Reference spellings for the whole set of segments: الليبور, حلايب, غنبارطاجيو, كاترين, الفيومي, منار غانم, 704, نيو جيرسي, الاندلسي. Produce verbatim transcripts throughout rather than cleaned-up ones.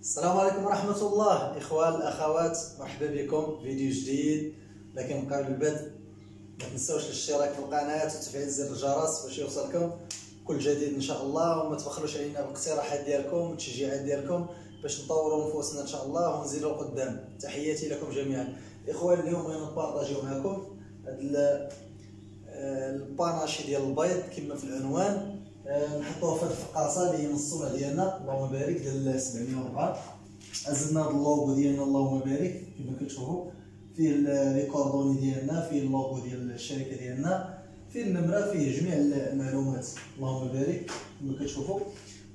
السلام عليكم ورحمة الله. إخوان الأخوات، مرحبا بكم. فيديو جديد، لكن قبل البدء ما تنساوش الاشتراك في القناة وتفعيل زر الجرس باش يوصلكم كل جديد إن شاء الله، وما تبخلوش علينا بالاقتراحات ديالكم والتشجيعات ديالكم باش نطوروا نفوسنا إن شاء الله ونزيدوا قدام. تحياتي لكم جميعا. إخوان، اليوم غنبارطاجيو معكم هاد الباناشي ديال البيض كما في العنوان، نحطوها في هاد الفقاصه اللي هي نص السمعه ديالنا، اللهم بارك، ديال سبعمية وأربعة. ازلنا هاد اللوغو ديالنا اللهم بارك كما كتشوفوا، فيه لي كوردوني ديالنا، فيه اللوغو ديال الشركه ديالنا، فيه النمره، فيه جميع المعلومات اللهم بارك كما كتشوفوا.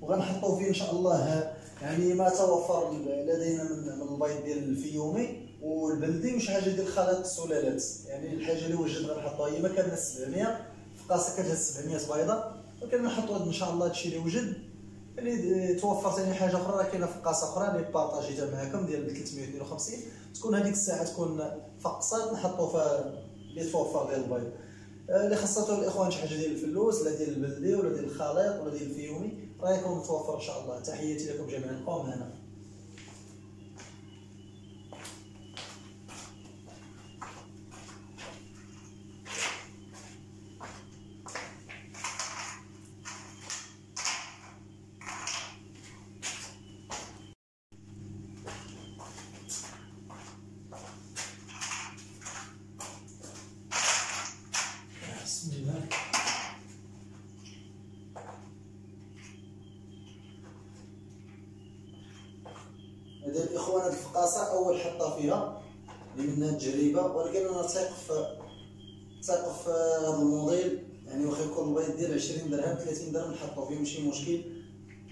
وغنحطو فيه ان شاء الله يعني ما توفر لدينا من البيض ديال الفيومي والبلدي وشي حاجه ديال خليط السلالات. يعني الحاجه اللي وجدت غنحطوها هي مكاننا سبعمية فقاصه كتهز سبعمية بيضه، وكنحطوا ان شاء الله هادشي اللي وجد. اللي توفر ثاني حاجه اخرى، راه كاينه فقاصه اخرى اللي بارطاجيتها معكم ديال ثلاثمية واثنين وخمسين، تكون هذيك الساعه تكون فقصات نحطوا فيها اللي توفر ديال البيض. اللي خاصته الاخوان شي حاجه ديال الفلوس لا ديال البلدي ولا ديال الخليط ولا ديال الفيومي، راه يكون متوفر ان شاء الله. تحياتي لكم جميعا. نبقاو معنا. هذا الاخوان هذه الفقاصه اول حطه فيها اللي منها التجربه، ولكن انا تايق في تايق في هذا الموديل. يعني واخا يكون البيض ديال عشرين درهم ثلاثين درهم نحطو فيه ماشي مشكل.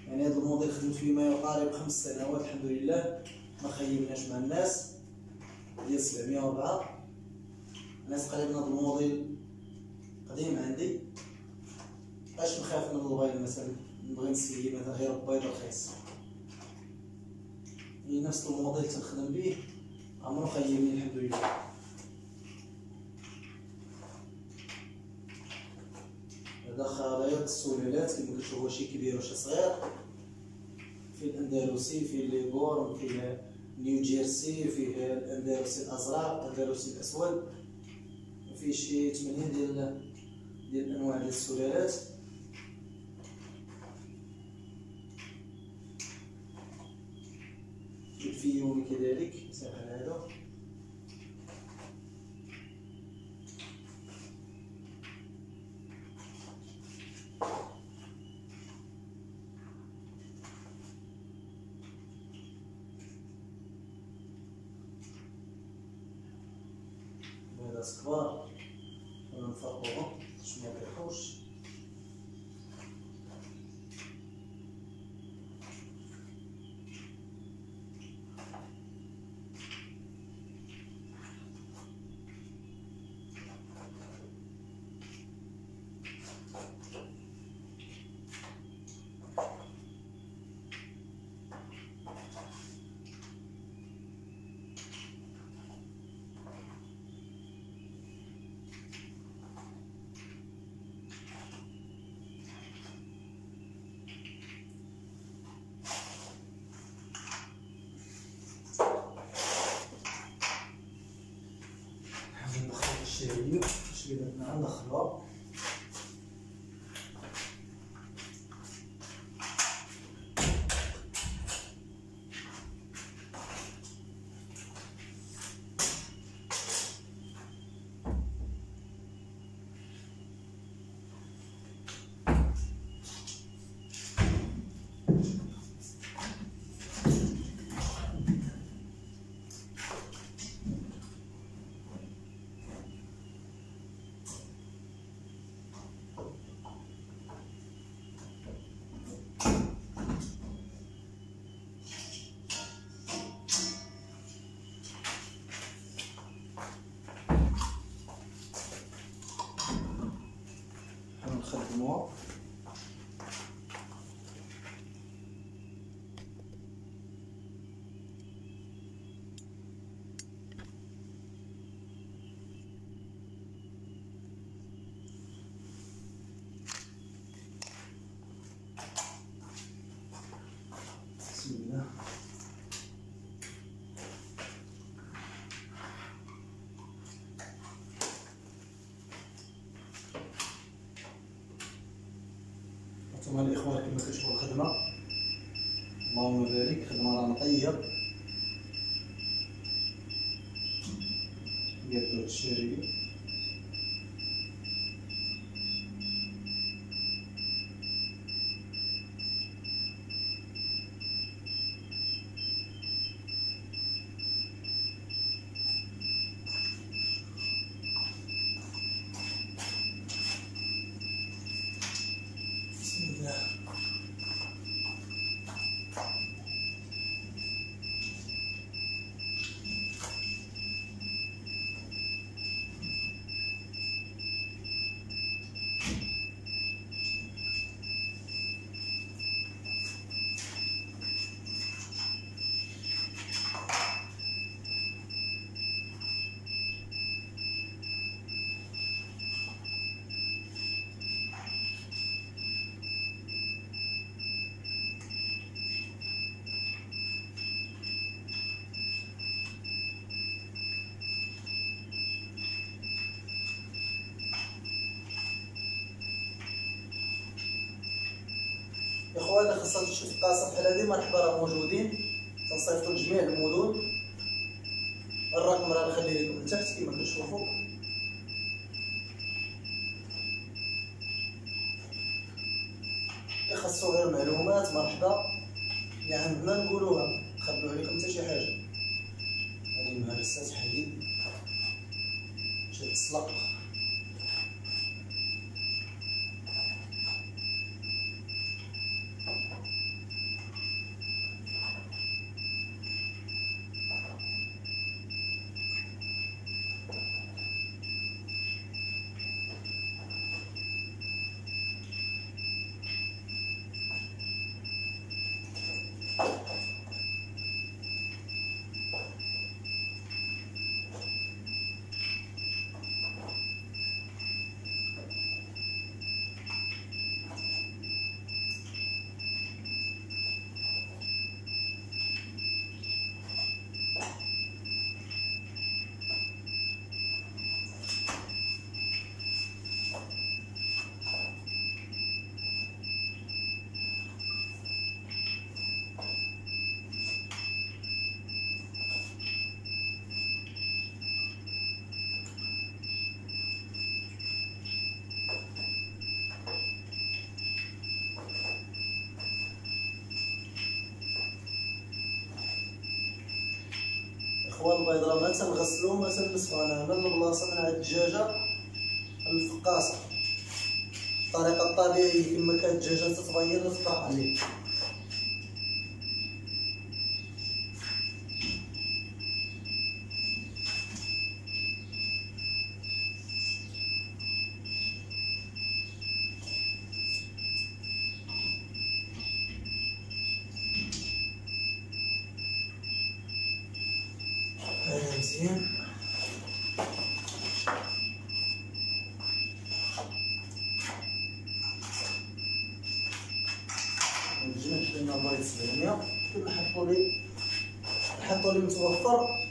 يعني هذا الموديل خدمت فيه ما يقارب خمس سنوات الحمد لله، ما خيبناش مع الناس ديال سبعمية وأربعة. الناس تقريبا هذا الموديل قديم عندي، اش نخاف من البيض مثلا نبغي نسيي مثلا غير البيض رخيص، هي نفس الموديل تنخدم بيه عمرو خيبني الحمد لله. هذا خليط السلالات كما كتشوفوا، شي كبير وشي صغير، فيه الاندلسي، فيه الليبور، فيه نيو جيرسي، فيه الاندلسي الازرق، الاندلسي الاسود، فيه شي ثمانية ديال ديال الانواع ديال السلالات. الفيومي كذلك سهل هذا، هذا صغار ونفرقوهم باش ما يطيحوش. شيء مش بدنا عندنا خلاص. نخدموها بسم الله. انتوما الاخوان كما كتشوفوا الخدمه اللهم بارك، خدمه راه نقيه ديال هاد الشاري. اخوانا خاصة تشوف القاصة بحال هادي، مرحبا راه موجودين، تنصيفطو لجميع المدن. الرقم راه نخليه لكم لتحت كيما كتشوفو. اللي خاصو غير معلومات مرحبا، اللي عندنا نقولوها نخبيو عليكم حتى شي حاجة. هادي مهرسات حديد مشات تسلق. هو البيض راه ما تنغسلو ما تنمسحو، انا هنا البلاصه من عند الدجاجه الفقاصه الطريقه الطبيعيه كما كانت الدجاجه تتبيض وتطيح عليه. مزيان الجناح ديالنا الله يسلم ليا، كل حطوا لي حطوا لي متوفر.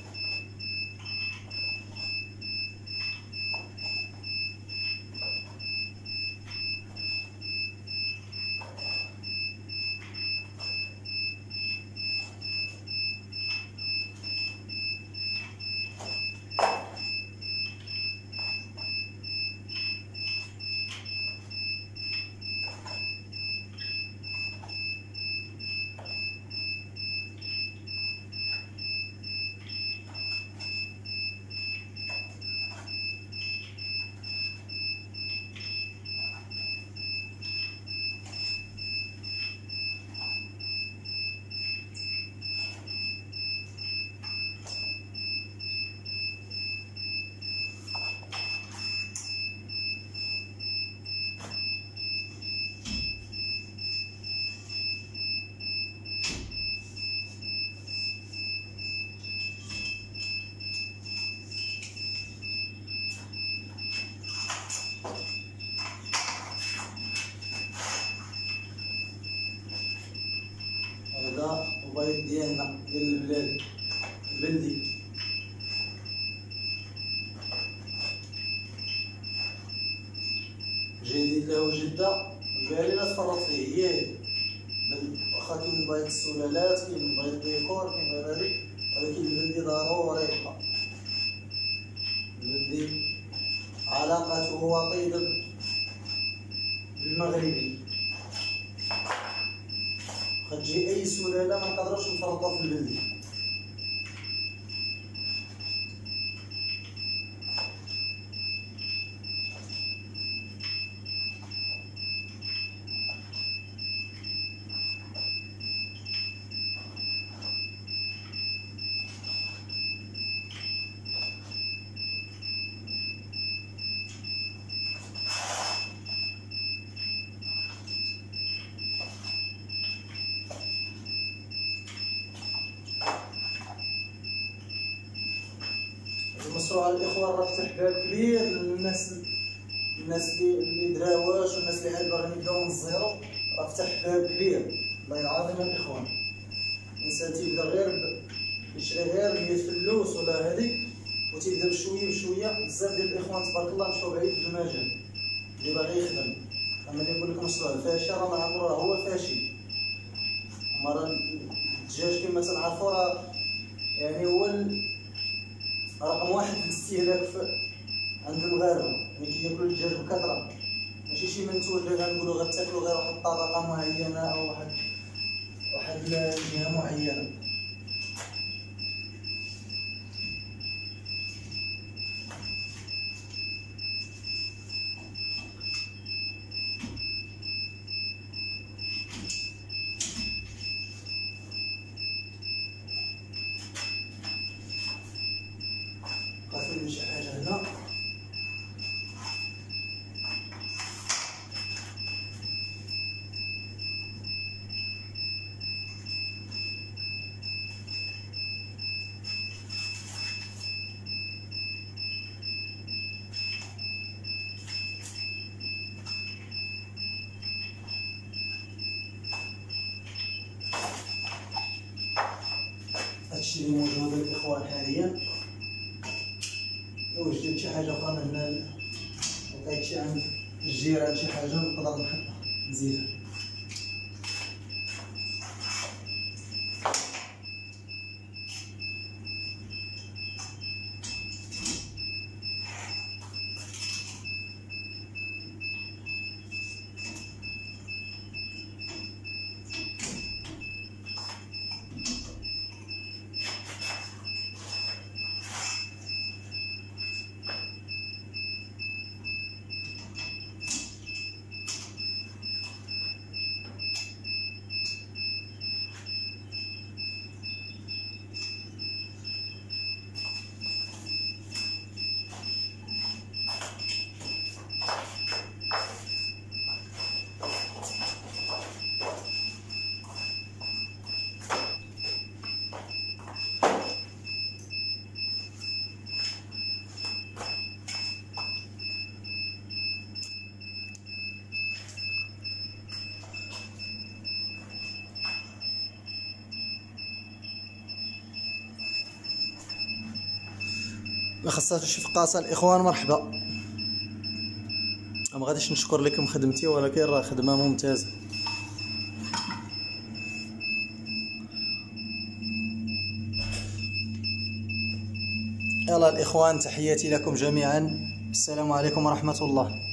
هذا البيض ديالنا ديال البلاد البلدي. جديد له جدة، الجالية الفرنسية بل واخا كاين بيض السلالات كاين بيض الديكور كاين غير هاديك، ولكن البندي ضروري يبقى البندي علاقته وطيدة بالمغربي. غتجي أي سلالة منقدروش نفرطو في البندي. مشروع الاخوان راه فتح باب كبير للناس، الناس اللي مدراواش والناس اللي عاد باغيين يبداو من الزيرو، راه فتح باب كبير الله يعاون الاخوان. الانسان تيبدا غير يشري غير مية فلوس ولا هذيك وتيبدا بشويه بشويه. بزاف ديال الاخوان تبارك الله مشاو بعيد في المجال اللي باغي يخدم، اما اللي يقول لك مشروع فاشل راه ما عمره هو فاشل. مرة الدجاج كما تنعرفو راه يعني هو رقم واحد في الاستهلاك عند المغاربه، يعني كياكلو الدجاج بكثره، ماشي شي منتوج اللي غنقولو غتاكلو غير واحد الطبقه معينه او واحد واحد الجهه معينه. غنخدم شي حاجه هنا هادشي اللي موجود الاخوان حاليا. واش درت شي حاجه اخرى من هنا لقيت شي عند الجيران شي حاجه نقدر نحطها نزيدها. لخصات شي فقاصه الاخوان مرحبا، ما غاديش نشكر لكم خدمتي ولكن راه خدمه ممتازه. يلا الاخوان تحياتي لكم جميعا، السلام عليكم ورحمه الله.